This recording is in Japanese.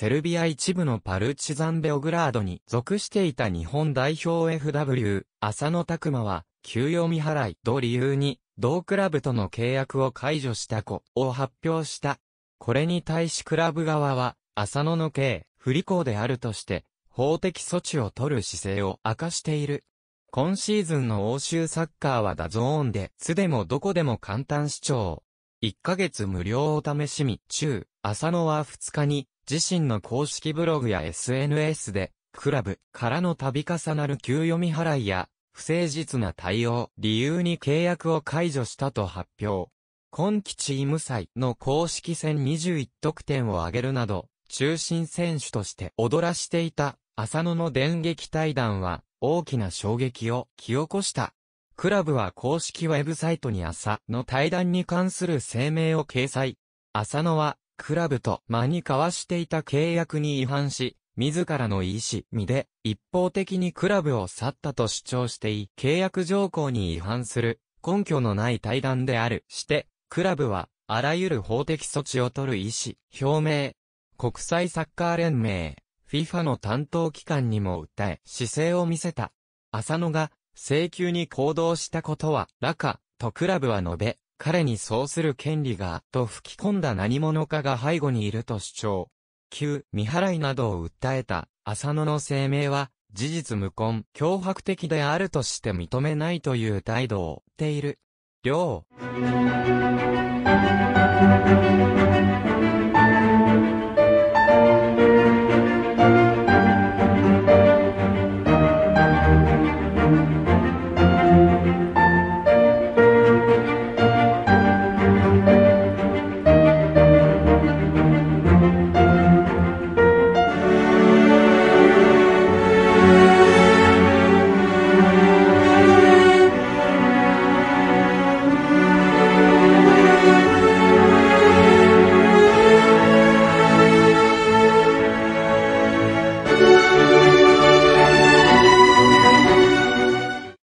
セルビア一部のパルチザンベオグラードに属していた日本代表 FW、浅野拓磨は、給与未払いと理由に、同クラブとの契約を解除したことを発表した。これに対しクラブ側は、浅野の刑不履行であるとして、法的措置を取る姿勢を明かしている。今シーズンの欧州サッカーはダゾーンで、つでもどこでも簡単視聴。1ヶ月無料お試しみ中、浅野は2日に、自身の公式ブログや SNS で、クラブからの度重なる給与未払いや、不誠実な対応、理由に契約を解除したと発表。今季チーム祭の公式戦21得点を挙げるなど、中心選手として踊らしていた、浅野の電撃退団は、大きな衝撃を引き起こした。クラブは公式ウェブサイトに浅野の退団に関する声明を掲載。浅野は、クラブと間に交わしていた契約に違反し、自らの意思で一方的にクラブを去ったと主張してい、契約条項に違反する根拠のない退団であるして、クラブはあらゆる法的措置を取る意思表明。国際サッカー連盟、FIFA の担当機関にも訴え、姿勢を見せた。浅野が請求に行動したことはらか、とクラブは述べ、彼にそうする権利が、と吹き込んだ何者かが背後にいると主張。給未払いなどを訴えた浅野の声明は、事実無根、脅迫的であるとして認めないという態度を取っている。